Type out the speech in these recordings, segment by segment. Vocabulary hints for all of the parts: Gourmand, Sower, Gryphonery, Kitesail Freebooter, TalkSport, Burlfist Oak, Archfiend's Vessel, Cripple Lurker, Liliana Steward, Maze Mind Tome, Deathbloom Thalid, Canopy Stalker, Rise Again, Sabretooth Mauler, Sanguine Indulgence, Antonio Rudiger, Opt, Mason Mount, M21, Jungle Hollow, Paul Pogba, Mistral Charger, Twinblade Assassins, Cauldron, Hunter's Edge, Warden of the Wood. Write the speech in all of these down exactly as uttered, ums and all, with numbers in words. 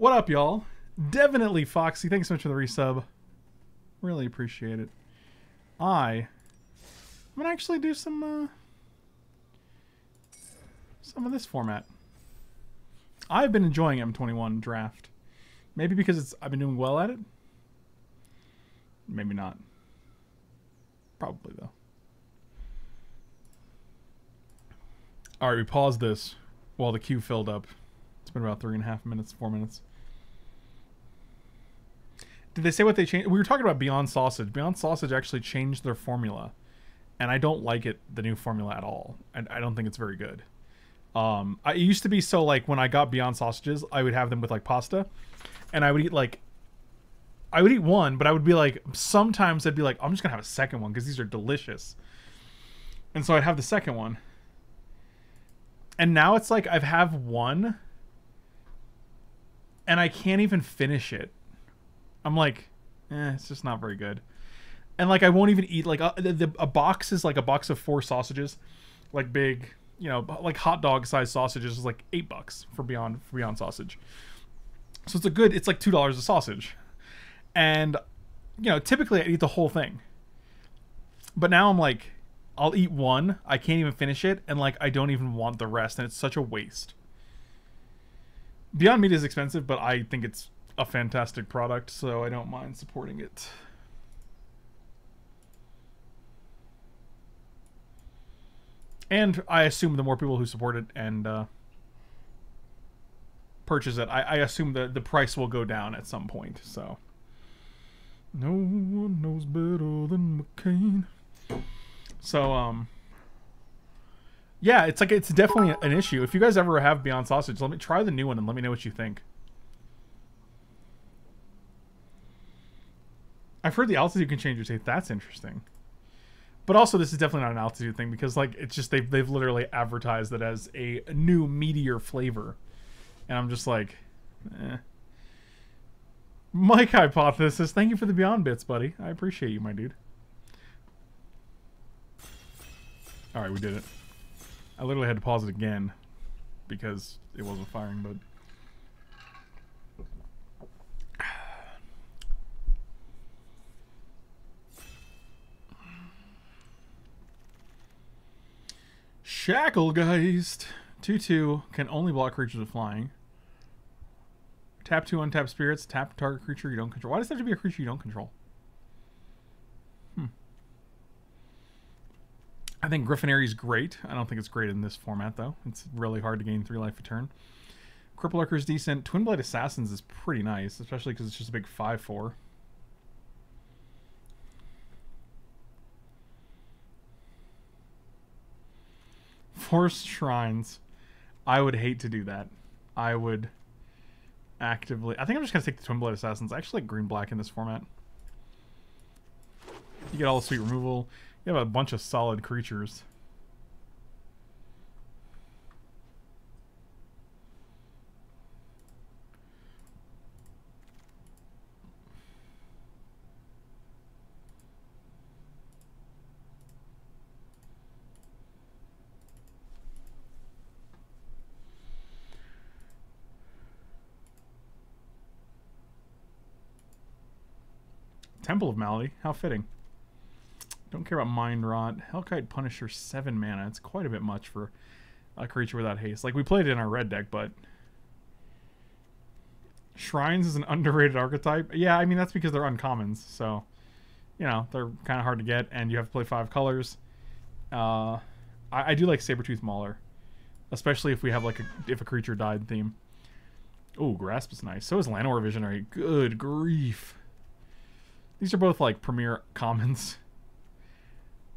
What up, y'all? Definitely Foxy. Thanks so much for the resub. Really appreciate it. I... I'm gonna actually do some uh, some of this format. I've been enjoying M twenty-one draft, maybe because it's I've been doing well at it. Maybe not. Probably though. All right, we paused this while the queue filled up. It's been about three and a half minutes, four minutes. Did they say what they changed? We were talking about Beyond Sausage. Beyond Sausage actually changed their formula. And I don't like it, the new formula at all. And I don't think it's very good. Um, I, it used to be so, like, when I got Beyond Sausages, I would have them with, like, pasta. And I would eat, like... I would eat one, but I would be, like... Sometimes I'd be like, I'm just gonna have a second one, because these are delicious. And so I'd have the second one. And now it's like, I've have one... and I can't even finish it. I'm like, eh, it's just not very good. And, like, I won't even eat, like, a, the, a box is, like, a box of four sausages. Like, big, you know, like, hot dog-sized sausages is, like, eight bucks for Beyond for Beyond Sausage. So it's a good, it's, like, two dollars a sausage. And, you know, typically I eat the whole thing. But now I'm, like, I'll eat one, I can't even finish it, and, like, I don't even want the rest, and it's such a waste. Beyond Meat is expensive, but I think it's a fantastic product, so I don't mind supporting it. And I assume the more people who support it and uh, purchase it, I, I assume that the price will go down at some point. So, no one knows better than McCain. So, um, yeah, it's like it's definitely an issue. If you guys ever have Beyond Sausage, let me try the new one and let me know what you think. I've heard the altitude can change your taste. That's interesting. But also, this is definitely not an altitude thing because, like, it's just they've, they've literally advertised it as a new meteor flavor. And I'm just like, eh. Mike Hypothesis, thank you for the Beyond Bits, buddy. I appreciate you, my dude. Alright, we did it. I literally had to pause it again because it wasn't firing, but... Shacklegeist! two two can only block creatures with flying. Tap two untap spirits. Tap target creature you don't control. Why does that have to be a creature you don't control? Hmm. I think Gryphonery is great. I don't think it's great in this format, though. It's really hard to gain three life a turn. Cripple Lurker is decent. Twinblade Assassins is pretty nice, especially because it's just a big five four. Horse Shrines. I would hate to do that. I would actively... I think I'm just going to take the Twinblade Assassins. I actually like green-black in this format. You get all the sweet removal. You have a bunch of solid creatures. Temple of Malady, how fitting. Don't care about Mind Rot. Hellkite Punisher, seven mana. It's quite a bit much for a creature without haste. Like, we played it in our red deck, but... Shrines is an underrated archetype. Yeah, I mean, that's because they're uncommons, so... You know, they're kind of hard to get, and you have to play five colors. Uh, I, I do like Sabretooth Mauler. Especially if we have, like, a, if a creature died theme. Ooh, Grasp is nice. So is Llanowar Visionary. Good grief. These are both, like, premier commons.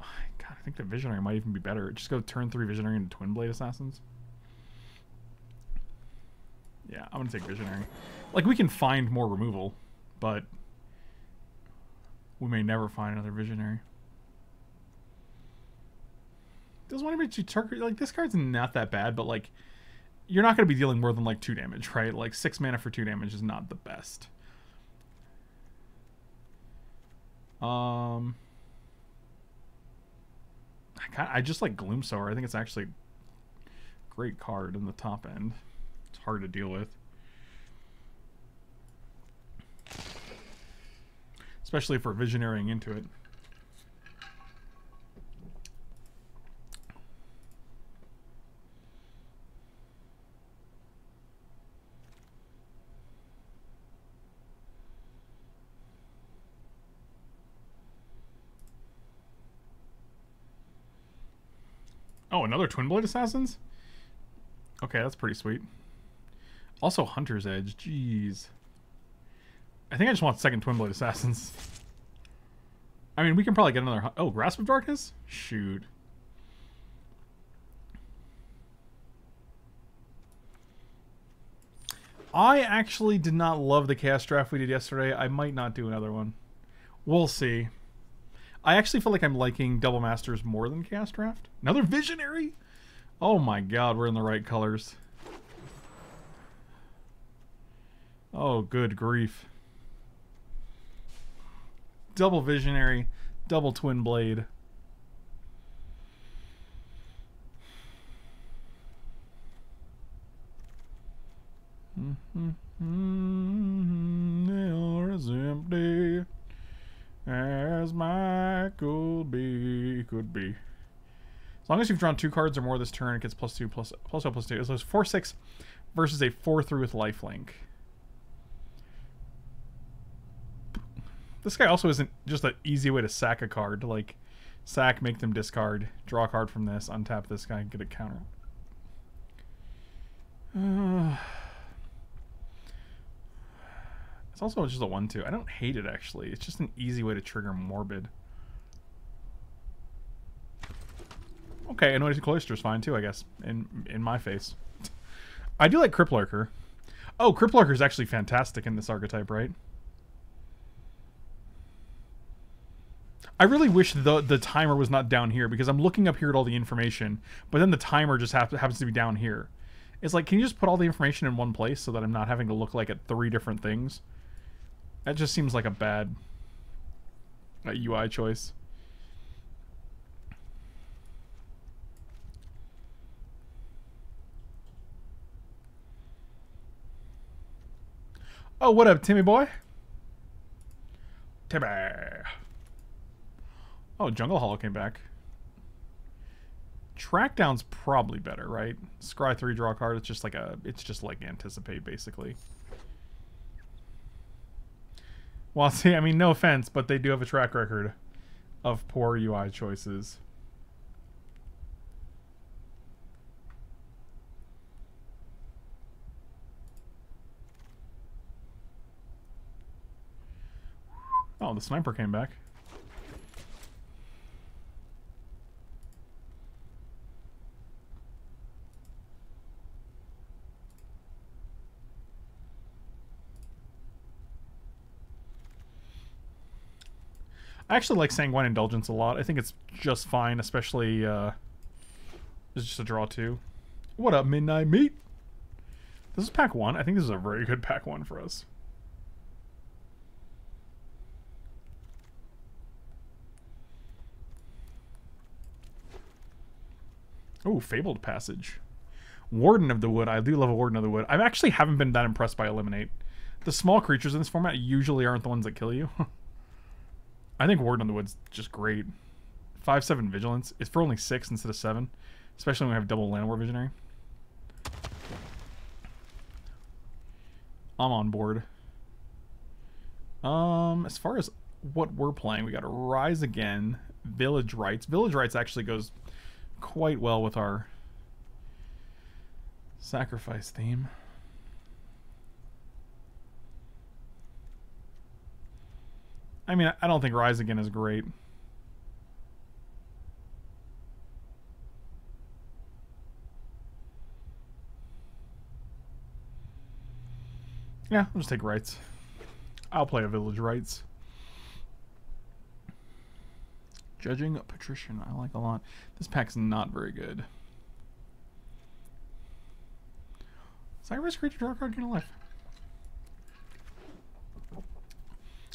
Oh, God, I think the Visionary might even be better. Just go turn three Visionary into Twinblade Assassins. Yeah, I'm going to take Visionary. Like, we can find more removal, but we may never find another Visionary. Doesn't want to be too turkey. Like, this card's not that bad, but, like, you're not going to be dealing more than, like, two damage, right? Like, six mana for two damage is not the best. Um, I, kinda, I just like Gloom Sower. I think it's actually a great card in the top end. It's hard to deal with. especially if we're visionarying into it. Oh, another Twinblade Assassins? Okay, that's pretty sweet. Also Hunter's Edge, jeez. I think I just want second Twinblade Assassins. I mean, we can probably get another... Oh, Grasp of Darkness? Shoot. I actually did not love the Chaos Draft we did yesterday. I might not do another one. We'll see. I actually feel like I'm liking Double Masters more than Chaos Draft. Another Visionary? Oh my god, we're in the right colors. Oh, good grief. Double Visionary, double Twinblade. Mm-hmm. As my could be, could be. As long as you've drawn two cards or more this turn, it gets plus two, plus plus plus two. So it's four six versus a four three with lifelink. This guy also isn't just an easy way to sack a card. Like sack, make them discard, draw a card from this, untap this guy, and get a counter. Uh, It's also just a one two. I don't hate it, actually. It's just an easy way to trigger Morbid. Okay, Anointed Cloister's fine, too, I guess. In in my face. I do like Cripple Lurker. Oh, Cripple Lurker's actually fantastic in this archetype, right? I really wish the, the timer was not down here, because I'm looking up here at all the information, but then the timer just ha happens to be down here. It's like, can you just put all the information in one place so that I'm not having to look like at three different things? That just seems like a bad uh, U I choice. Oh, what up, Timmy boy? Timmy. Oh, Jungle Hollow came back. Trackdown's probably better, right? Scry three, draw a card. It's just like a, it's just like anticipate, basically. Well, see, I mean, no offense, but they do have a track record of poor U I choices. Oh, the sniper came back. I actually like Sanguine Indulgence a lot. I think it's just fine, especially uh, it's just a draw two. What up, Midnight Meat? This is pack one. I think this is a very good pack one for us. Oh, Fabled Passage. Warden of the Wood. I do love a Warden of the Wood. I actually haven't been that impressed by Eliminate. The small creatures in this format usually aren't the ones that kill you. I think Warden of the Wood's just great. five seven Vigilance. It's for only six instead of seven. Especially when we have double Llanowar Visionary. I'm on board. Um, as far as what we're playing, we got a Rise Again, Village Rites. Village Rites actually goes quite well with our sacrifice theme. I mean, I don't think Rise Again is great. Yeah, I'll just take Rites. I'll play a Village Rites. Judging Patrician, I like a lot. This pack's not very good. Sacrifice creature, draw a card, gain a life.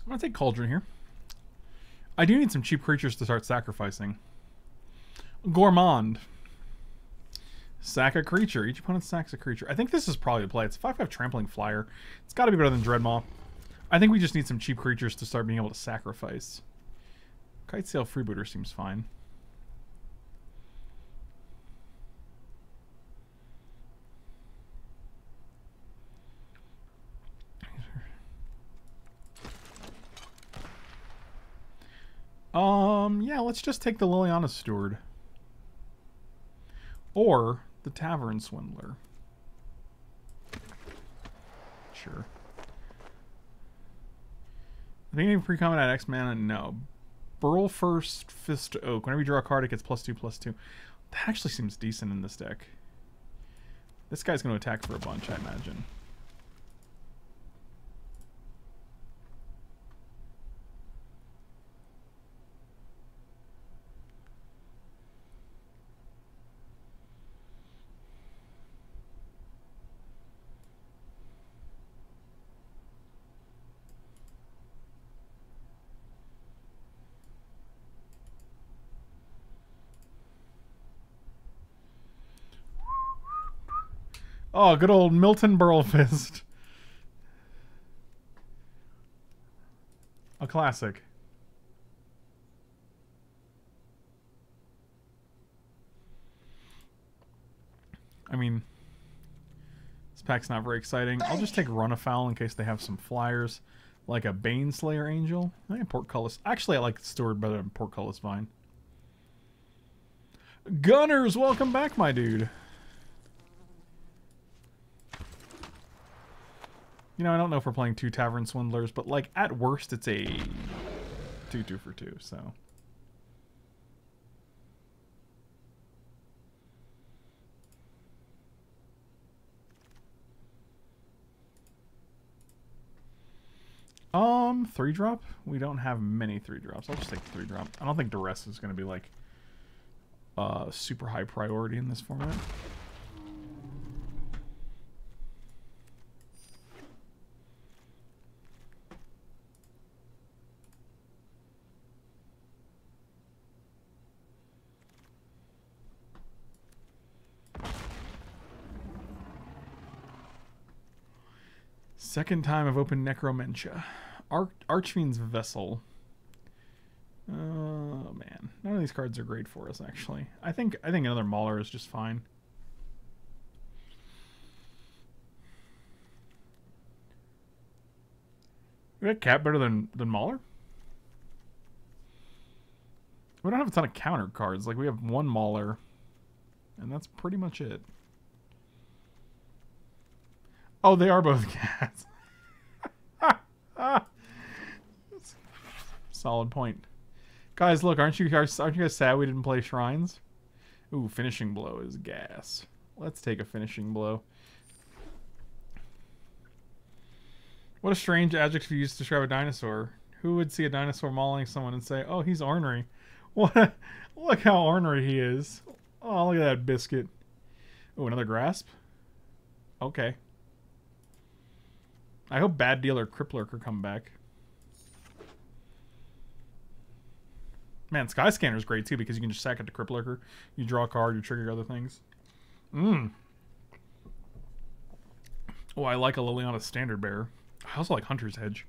I'm going to take Cauldron here. I do need some cheap creatures to start sacrificing. Gourmand. Sack a creature. Each opponent sacks a creature. I think this is probably the play. It's a five five Trampling Flyer. It's got to be better than Dreadmaw. I think we just need some cheap creatures to start being able to sacrifice. Kitesail Freebooter seems fine. Um, yeah, let's just take the Liliana Steward. Or the Tavern Swindler. Sure. I think any pre-combat at X mana? No. Burlfist Fist Oak. Whenever you draw a card, it gets plus two, plus two. That actually seems decent in this deck. This guy's going to attack for a bunch, I imagine. Oh, good old Milton Burlfist. A classic. I mean, this pack's not very exciting. I'll just take Runafoul in case they have some flyers. Like a Baneslayer Angel. I think Portcullis. Actually, I like Steward better than Portcullis Vine. Gunners, welcome back, my dude. You know, I don't know if we're playing two Tavern Swindlers, but, like, at worst, it's a two two for two, so. Um, three drop? We don't have many three drops. I'll just take three drop. I don't think Duress is going to be, like, uh, super high priority in this format. Second time I've opened Necromancia. Arch Archfiend's Vessel. Oh, man. None of these cards are great for us, actually. I think I think another Mauler is just fine. We got Cat better than, than Mauler? We don't have a ton of counter cards. Like, we have one Mauler, and that's pretty much it. Oh, they are both cats. Solid point. Guys, look, aren't you guys, aren't you guys sad we didn't play Shrines? Ooh, Finishing Blow is gas. Let's take a Finishing Blow. What a strange adjective you used to describe a dinosaur. Who would see a dinosaur mauling someone and say, oh, he's ornery? What a, look how ornery he is. Oh, look at that biscuit. Ooh, another Grasp? Okay. I hope Bad Dealer Cripple Lurker come back. Man, Skyscanner is great too because you can just sack it to Cripple Lurker. You draw a card, you trigger other things. Mmm. Oh, I like a Liliana Standard Bearer. I also like Hunter's Edge.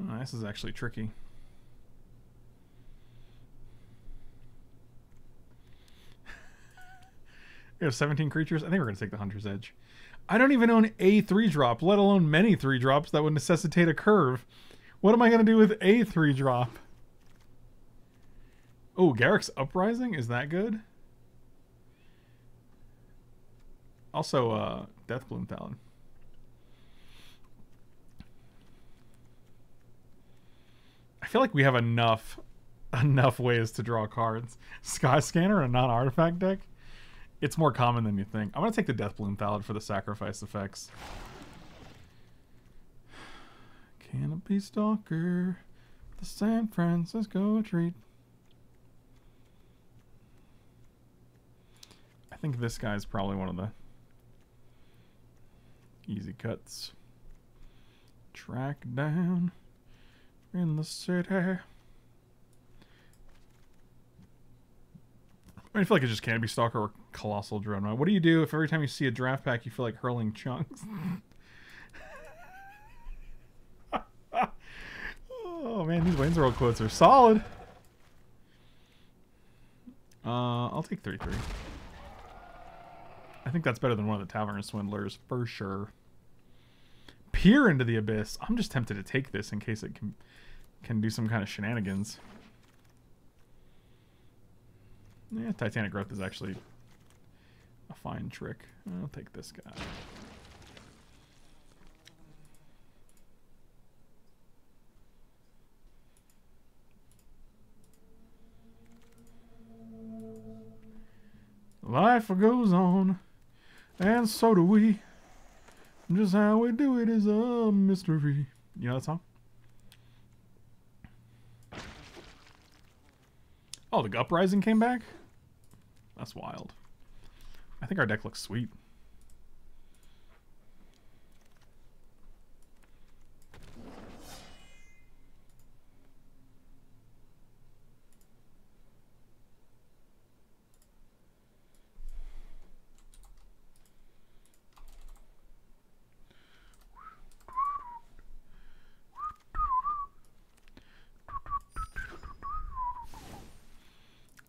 Oh, this is actually tricky. We have seventeen creatures. I think we're going to take the Hunter's Edge. I don't even own a three drop, let alone many three drops that would necessitate a curve. What am I going to do with a three drop? Oh, Garruk's Uprising? Is that good? Also, uh, Deathbloom Talon. I feel like we have enough, enough ways to draw cards. Skyscanner and a non-artifact deck? It's more common than you think. I'm going to take the Deathbloom Thalid for the sacrifice effects. Canopy Stalker, the San Francisco treat. I think this guy's probably one of the easy cuts. Trackdown in the city. I mean, I feel like it's just Canopy Stalker or Colossal Drone, right? What do you do if every time you see a draft pack, you feel like hurling chunks? Oh, man, these Wayne's World quotes are solid. Uh, I'll take three three. I think that's better than one of the Tavern Swindlers, for sure. Peer into the Abyss. I'm just tempted to take this in case it can, can do some kind of shenanigans. Yeah, Titanic Growth is actually a fine trick. I'll take this guy. Life goes on, and so do we. Just how we do it is a mystery. You know that song? Oh, the Uprising came back? That's wild. I think our deck looks sweet.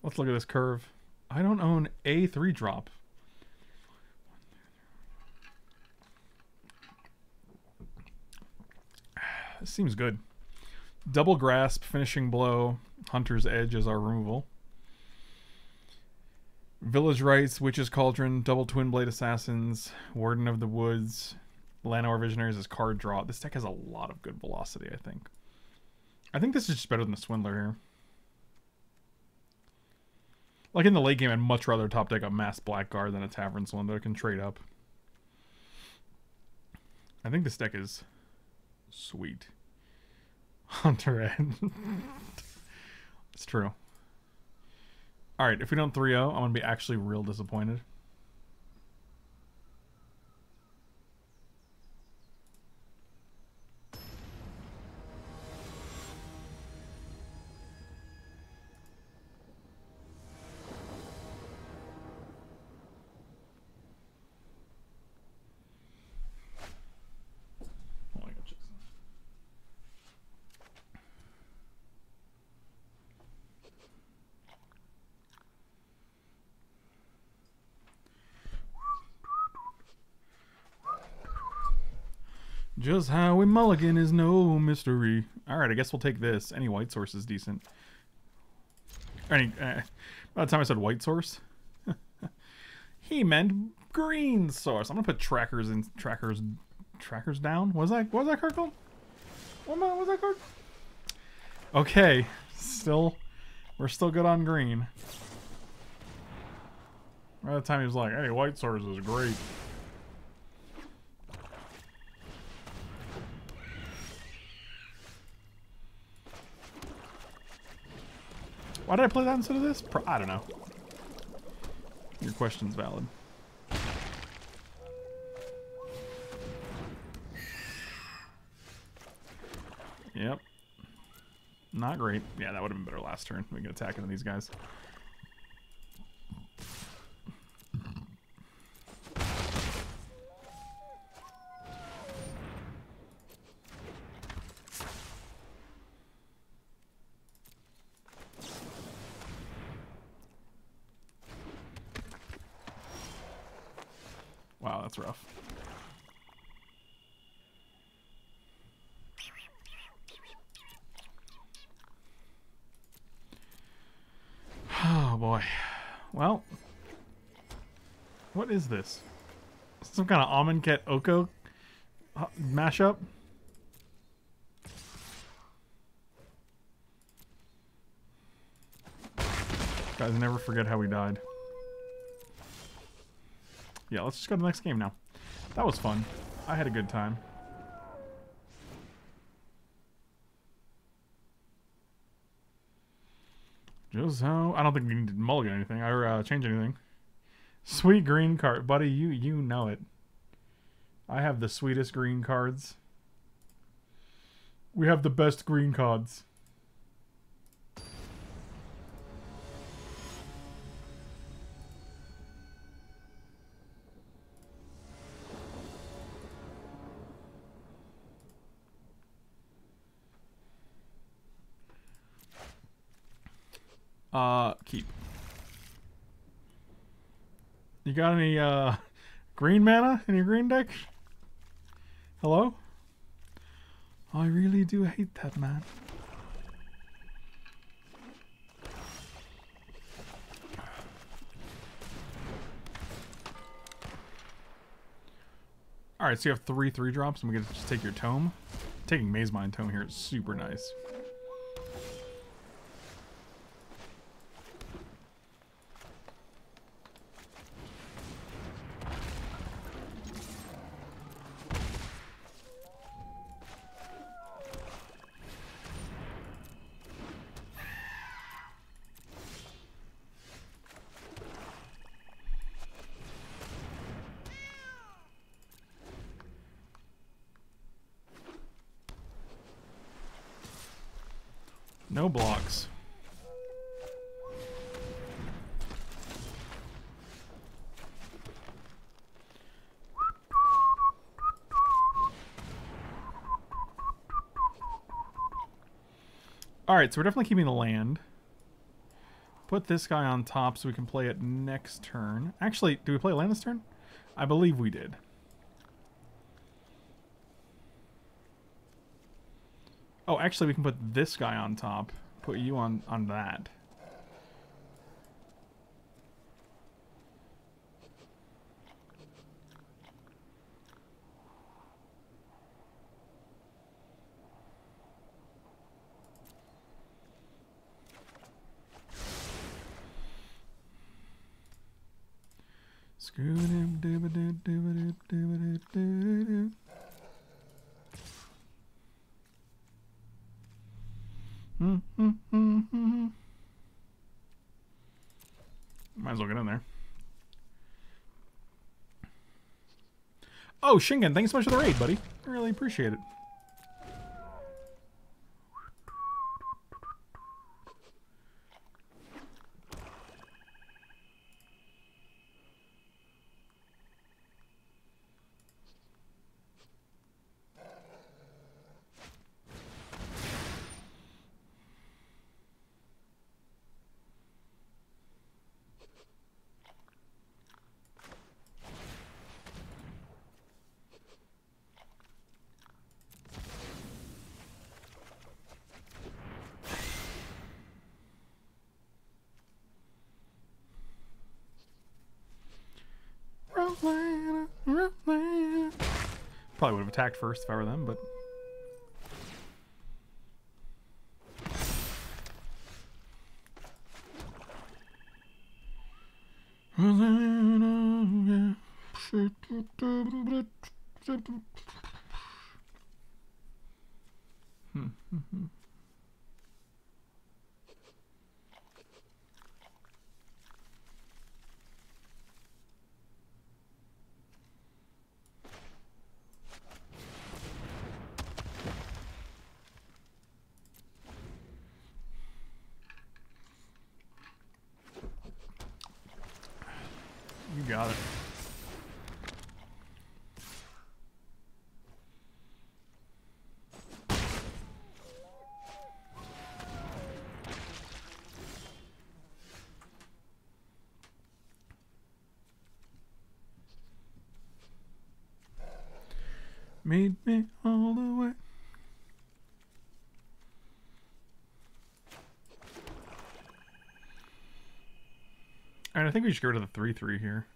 Let's look at this curve. I don't own a three drop. This seems good. Double Grasp, Finishing Blow, Hunter's Edge is our removal. Village Rites, Witch's Cauldron, double Twinblade Assassins, Warden of the Woods, Llanowar Visionaries is card draw. This deck has a lot of good velocity, I think. I think this is just better than the Swindler here. Like, in the late game, I'd much rather top deck a Mass Blackguard than a Tavern Swindler that can trade up. I think this deck is sweet. Hunter Edge. It's true. Alright, if we don't three oh, I'm going to be actually real disappointed. Just how we mulligan is no mystery. Alright, I guess we'll take this. Any white source is decent. Any, uh, by the time I said white source, he meant green source. I'm gonna put trackers in trackers trackers down. What was that what was that card called? What was that card? Okay. Still we're still good on green. By the time he was like, hey, white source is great. Why did I play that instead of this? Pro I don't know. Your question's valid. Yep. Not great. Yeah, that would have been better last turn. We can attack into these guys. Rough. Oh boy. Well, what is this? Some kind of Amonkhet Oko mashup? Guys, never forget how we died. Yeah, let's just go to the next game now. That was fun. I had a good time. Just how... I don't think we need to mulligan anything or uh, change anything. Sweet green card. Buddy, you, you know it. I have the sweetest green cards. We have the best green cards. Uh, keep. You got any uh, green mana in your green deck? Hello? I really do hate that, man. Alright, so you have three three drops and we get to just take your tome. Taking Maze Mind Tome here is super nice. No blocks. Alright, so we're definitely keeping the land. Put this guy on top so we can play it next turn. Actually, do we play land this turn? I believe we did. Oh, actually, we can put this guy on top. Put you on, on that. Screw him, dooba doo dooba doo dooba doo doo. Mm, mm, mm, mm, mm. Might as well get in there. Oh, Shingen, thanks so much for the raid, buddy. I really appreciate it. Probably would have attacked first if I were them, but... Got it. Made me all the way. And I think we should get rid of the three three here.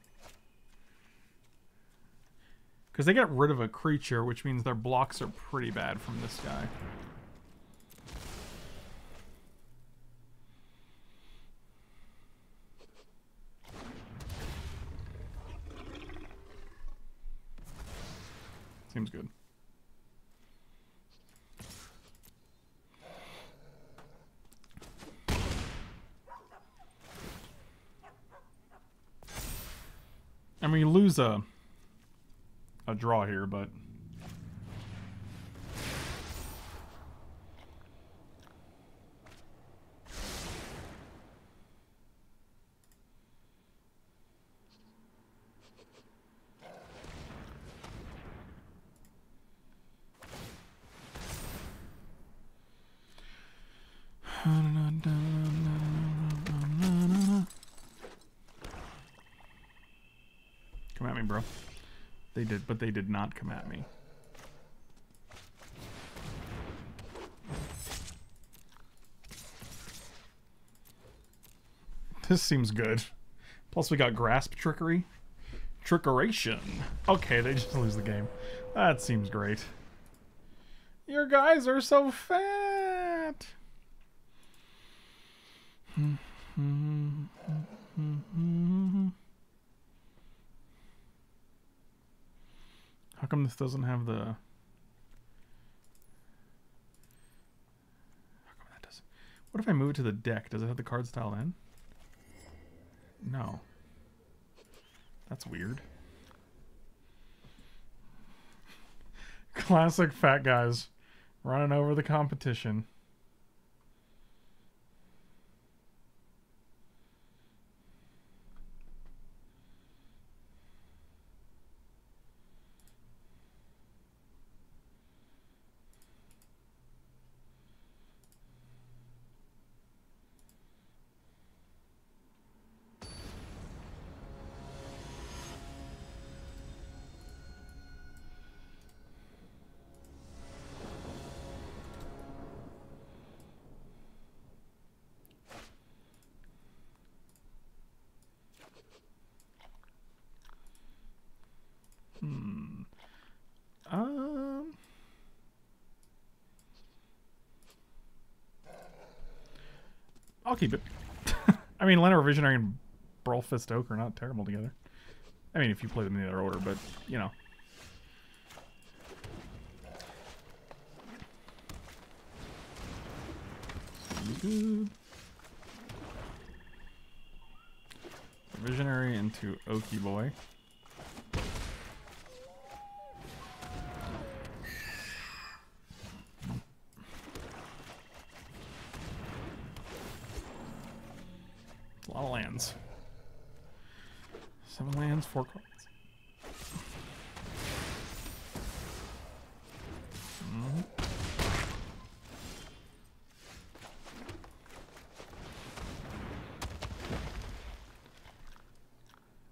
Because they got rid of a creature, which means their blocks are pretty bad from this guy. Seems good. I mean, you lose a... a draw here, but me, bro. They did, but they did not come at me. This seems good. Plus we got grasp trickery. Trickeration. Okay, they just lose the game. That seems great. Your guys are so fat. How come this doesn't have the... How come that doesn't... What if I move it to the deck? Does it have the card style in? No. That's weird. Classic fat guys running over the competition. I'll keep it. I mean, Llanowar Visionary and Burlfist Oak are not terrible together. I mean, if you play them in the other order, but, you know. Good. Visionary into Oaky Boy. Four cards. Mm-hmm.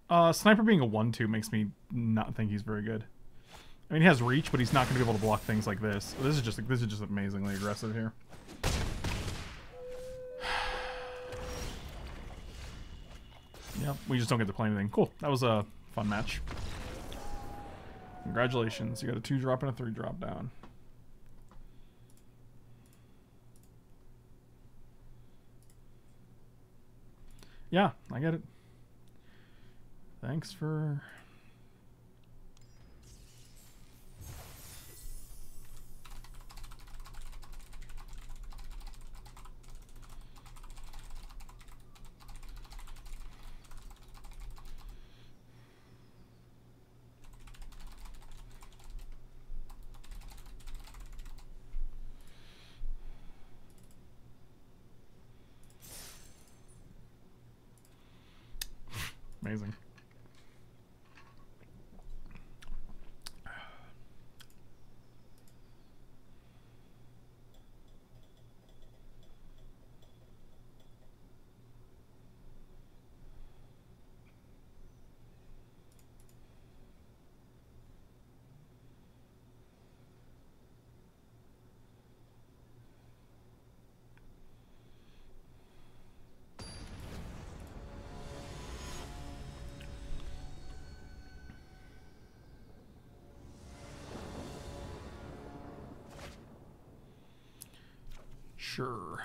Uh, Sniper being a one two makes me not think he's very good. I mean, he has reach, but he's not going to be able to block things like this. This is just this is just amazingly aggressive here. We just don't get to play anything. Cool. That was a fun match. Congratulations. You got a two drop and a three drop down. Yeah, I get it. Thanks for... Amazing. Sure.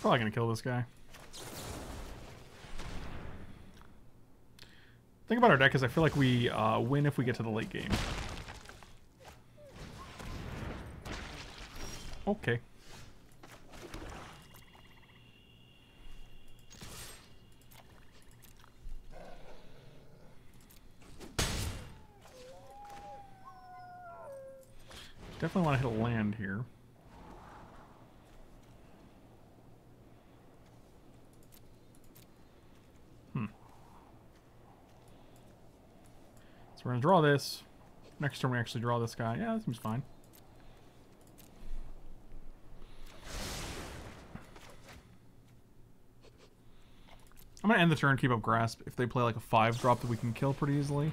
Probably gonna kill this guy. thing about our deck is I feel like we uh, win if we get to the late game. Okay. Definitely want to hit a land here. Hmm. So we're going to draw this. Next turn we actually draw this guy. Yeah, that seems fine. I'm going to end the turn, keep up Grasp. If they play like a five drop that we can kill pretty easily.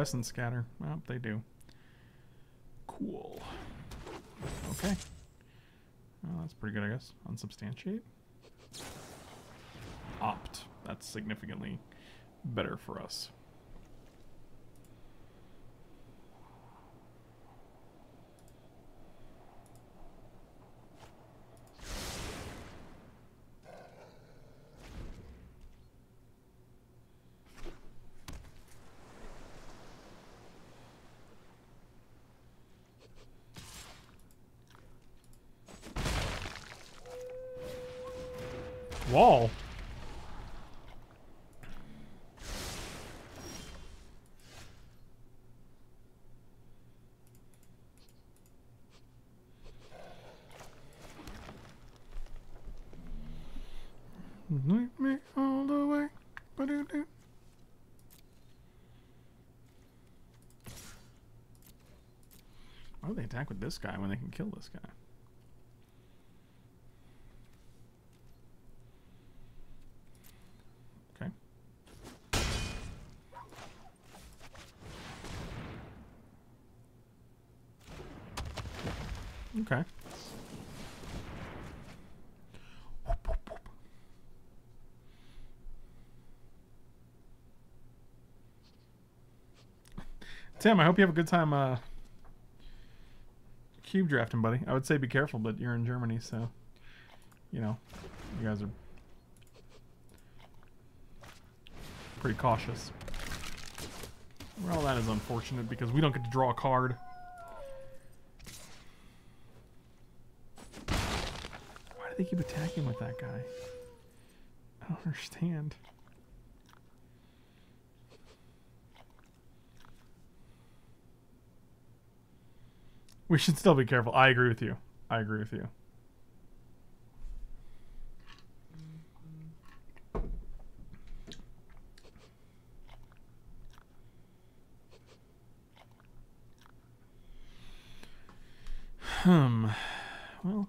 Essence Scatter. Well, they do. Cool. Okay. Well, that's pretty good, I guess. Unsubstantiate. Opt. That's significantly better for us. Wall. Make me all the way. Ba-do-do. Why would they attack with this guy when they can kill this guy? Okay. Tim, I hope you have a good time uh, cube drafting, buddy. I would say be careful, but you're in Germany, so, you know, you guys are pretty cautious. Well, that is unfortunate because we don't get to draw a card. They keep attacking with that guy. I don't understand. We should still be careful. I agree with you. I agree with you. Hmm. Well.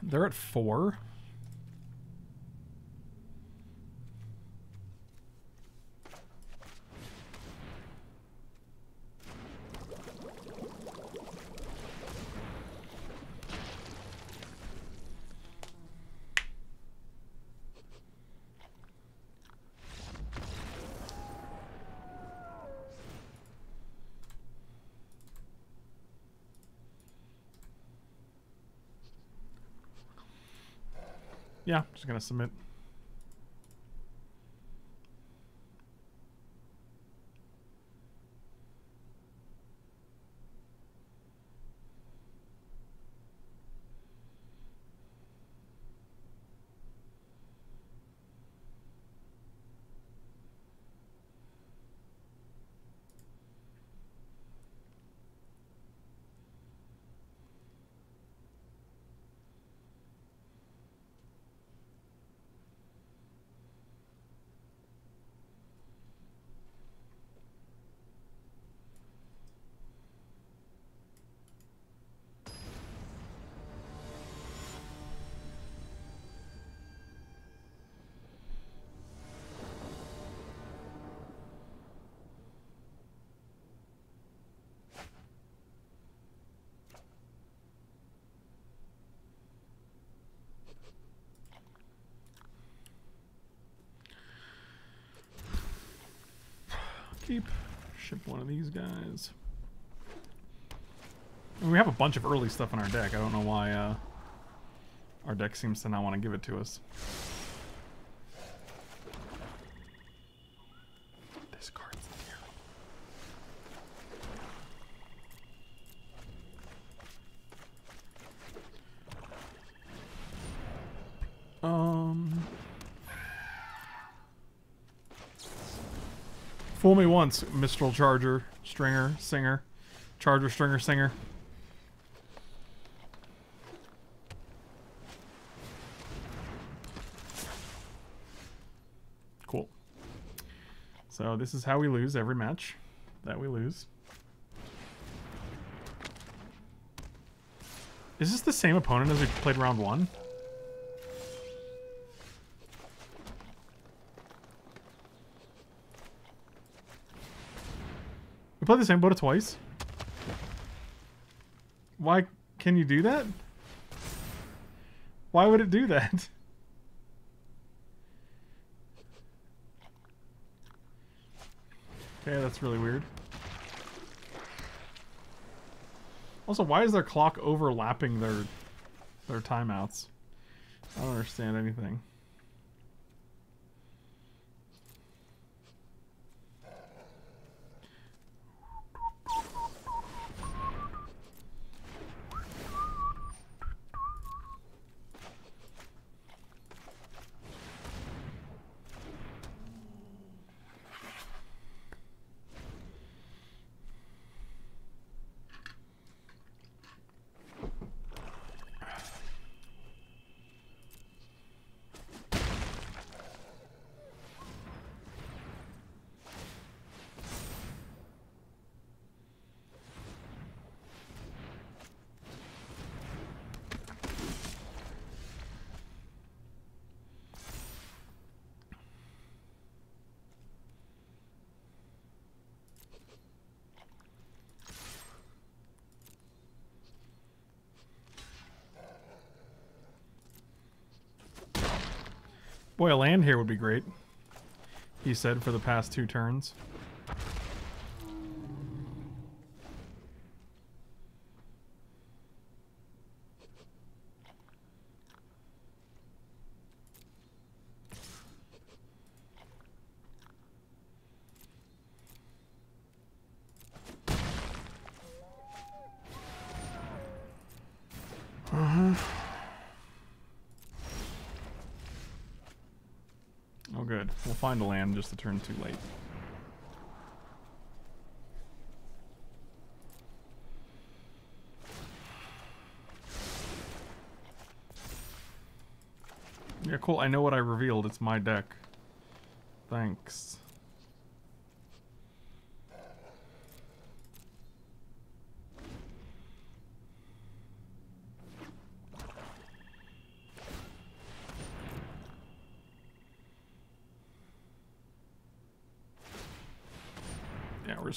They're at four. Yeah, just gonna submit. Keep. Ship one of these guys. I mean, we have a bunch of early stuff in our deck. I don't know why uh, our deck seems to not want to give it to us. This card's here. Um... Fool me once, Mistral Charger, Stringer, Singer. Charger, Stringer, Singer. Cool. So this is how we lose every match that we lose. Is this the same opponent as we played round one? Play the same boat twice. Why can you do that? Why would it do that? Okay, that's really weird. Also, why is their clock overlapping their their timeouts? I don't understand anything. Boy, a land here would be great, he said for the past two turns. Find a land just a turn too late. Yeah, cool. I know what I revealed. It's my deck. Thanks.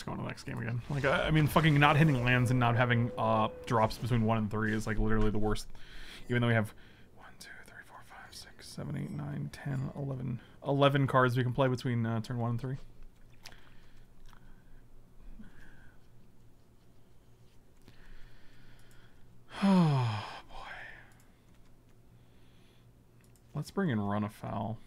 Going to the next game again. Like, I, I mean, fucking not hitting lands and not having uh, drops between one and three is like literally the worst. Even though we have one, two, three, four, five, six, seven, eight, nine, ten, eleven. eleven cards we can play between uh, turn one and three. Oh, boy. Let's bring in Runafoul.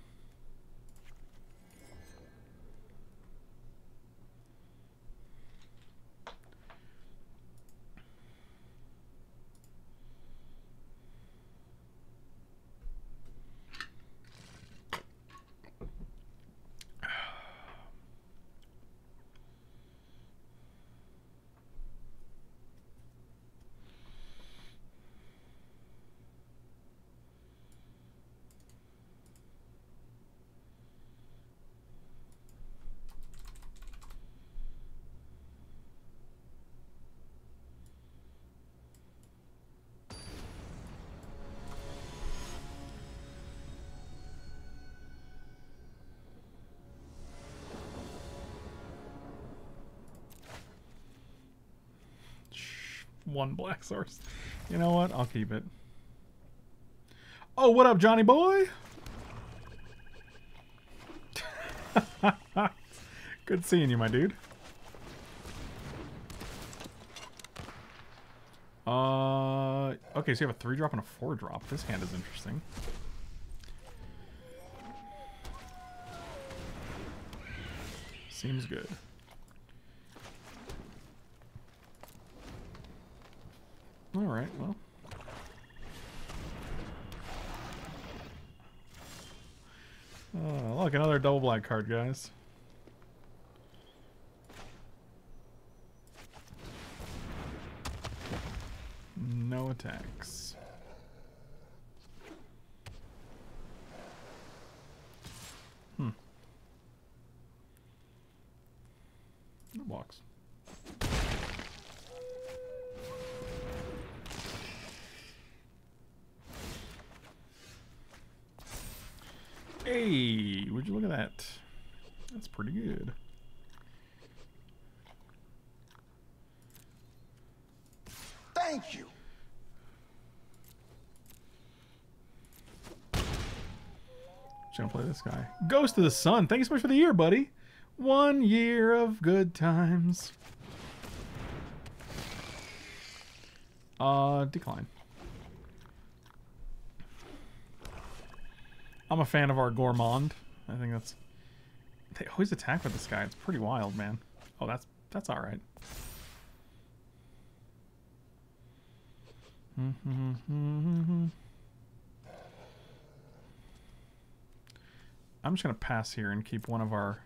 One black source. You know what? I'll keep it. Oh, what up, Johnny boy? Good seeing you, my dude. Uh, okay, so you have a three drop and a four drop. This hand is interesting. Seems good. Alright, well. Oh, look, another double black card, guys. No attacks. Hmm. No blocks. Hey, would you look at that? That's pretty good. Thank you. Just gonna play this guy. Ghost of the Sun. Thank you so much for the year, buddy. One year of good times. Uh, decline. I'm a fan of our Gourmand. I think that's... They always attack with this guy. It's pretty wild, man. Oh, that's that's all right. I'm just going to pass here and keep one of our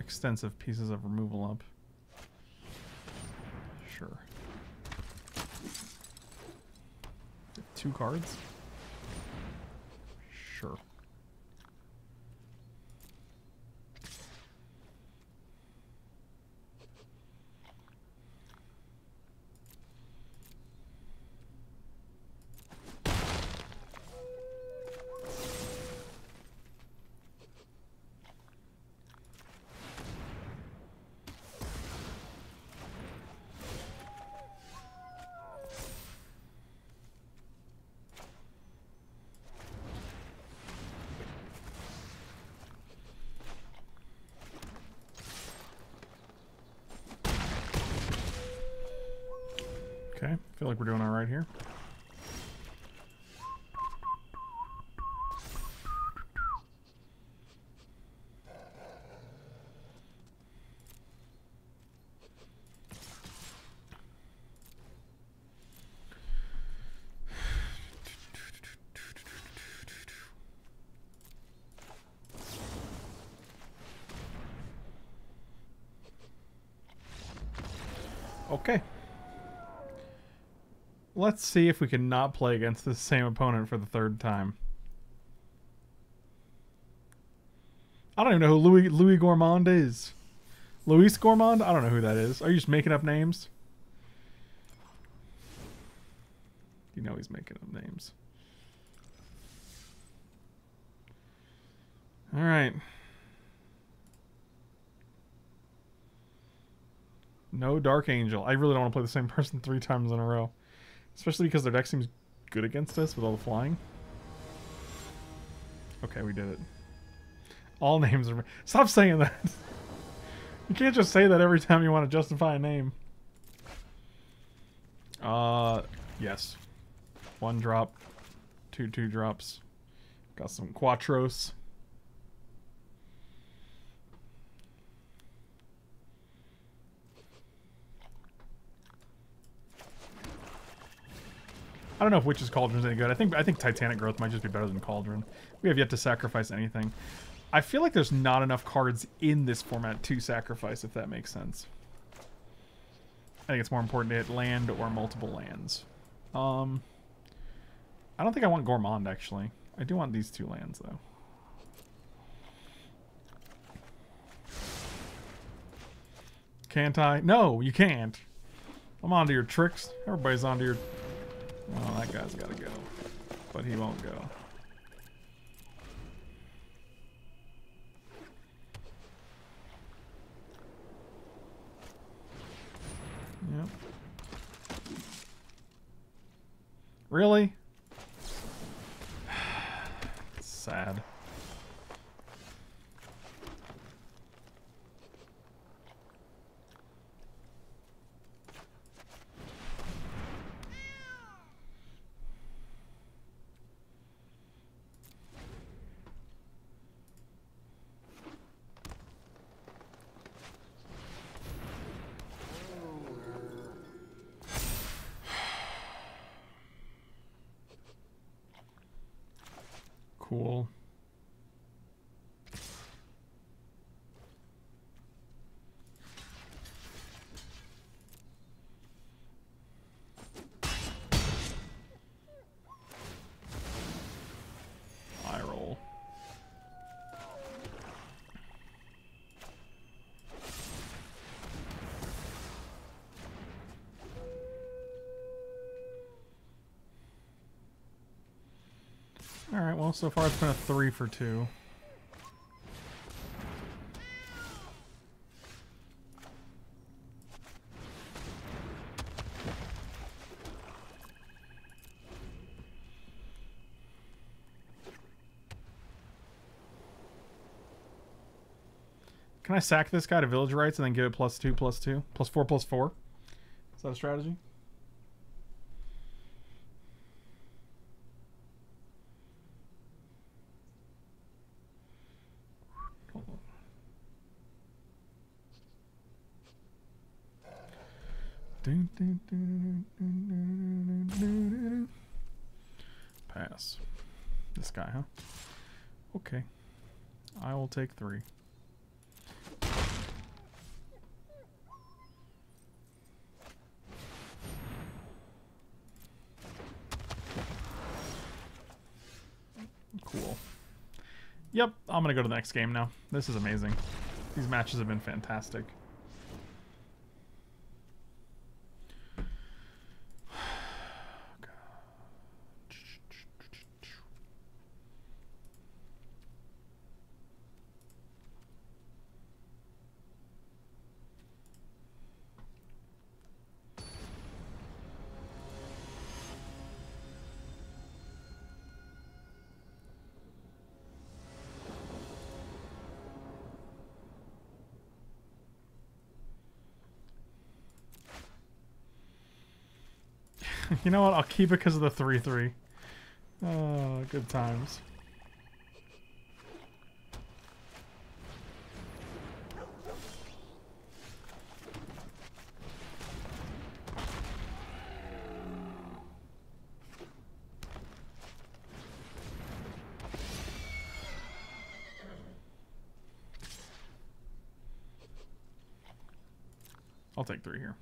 extensive pieces of removal up. Sure. Two cards. Sure. Okay, feel like we're doing all right here. Okay. Let's see if we can not play against the same opponent for the third time. I don't even know who Louis Louis Gourmand is. Luis Gourmand? I don't know who that is. Are you just making up names? You know he's making up names. All right. No Dark Angel. I really don't want to play the same person three times in a row. Especially because their deck seems good against us with all the flying. Okay, we did it. All names are... Stop saying that! You can't just say that every time you want to justify a name. Uh, yes. One drop. Two two drops. Got some Quattros. I don't know if Witch's Cauldron is any good. I think I think Titanic Growth might just be better than Cauldron. We have yet to sacrifice anything. I feel like there's not enough cards in this format to sacrifice, if that makes sense. I think it's more important to hit land or multiple lands. Um, I don't think I want Gourmand, actually. I do want these two lands, though. Can't I? No, you can't. I'm onto your tricks. Everybody's onto your... Oh, that guy's gotta go. But he won't go. Yep. Really? It's sad. Cool. I roll. All right, well, so far it's been a three for two. Can I sack this guy to Village Rites and then give it plus two, plus two, plus four, plus four? Is that a strategy? Pass. This guy, huh? Okay. I will take three. Cool. Yep, I'm gonna go to the next game now. This is amazing. These matches have been fantastic. You know what? I'll keep it because of the three three. Oh, good times. I'll take three here.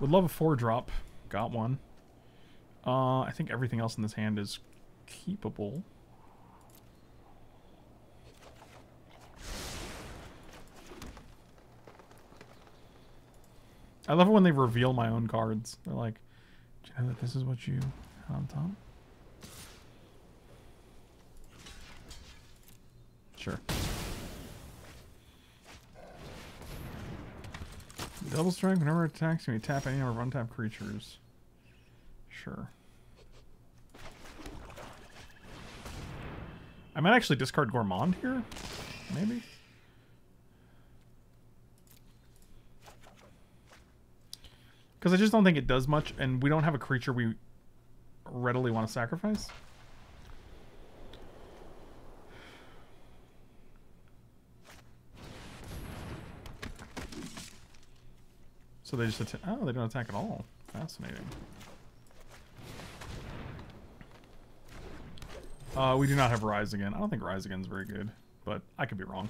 Would love a four drop. Got one. Uh, I think everything else in this hand is keepable. I love it when they reveal my own cards. They're like, do you know that this is what you had on top? Sure. Double strike whenever it attacks me. Tap any number of untapped creatures. Sure. I might actually discard Gourmand here. Maybe. Because I just don't think it does much, and we don't have a creature we readily want to sacrifice. So they just attack. Oh, they don't attack at all. Fascinating. Uh, we do not have Rise Again. I don't think Rise Again's very good, but I could be wrong.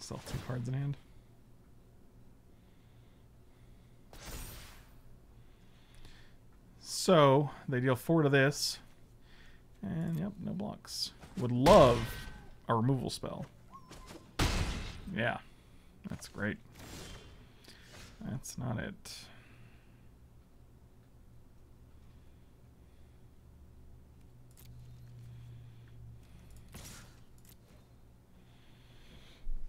Still have two cards in hand. So they deal four to this. And yep, no blocks. Would love a removal spell. Yeah. That's great. That's not it.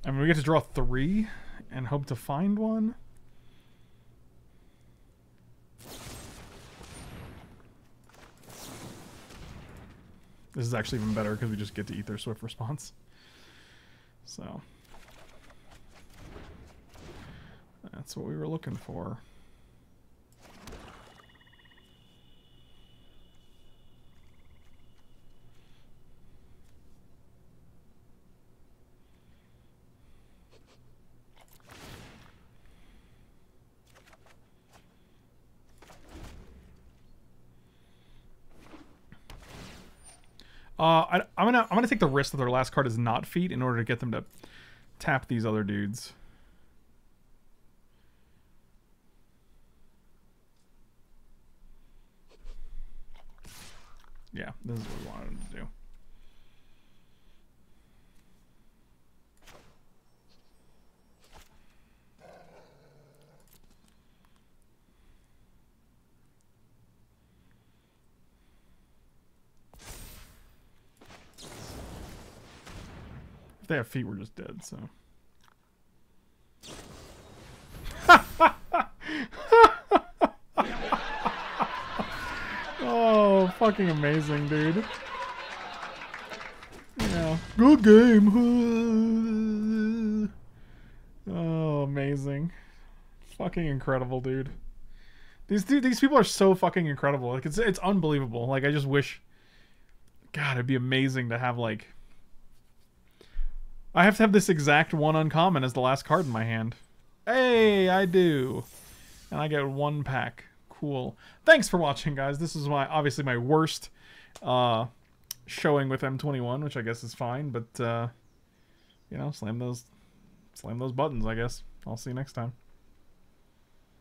I mean, we get to draw three and hope to find one. This is actually even better because we just get to eat their swift response. So that's what we were looking for. Uh, I, I'm gonna I'm gonna take the risk that their last card is not feet in order to get them to tap these other dudes. Yeah, this is what we wanted them to do. If they have feet, we're just dead, so. Oh, fucking amazing, dude. You know, good game. Oh, amazing. Fucking incredible, dude. These dude, these people are so fucking incredible. Like, it's it's unbelievable. Like, I just wish, God, it'd be amazing to have, like, I have to have this exact one uncommon as the last card in my hand. Hey, I do. And I get one pack. Cool. Thanks for watching, guys. This is my obviously my worst uh, showing with M twenty-one, which I guess is fine. But, uh, you know, slam those, slam those buttons, I guess. I'll see you next time.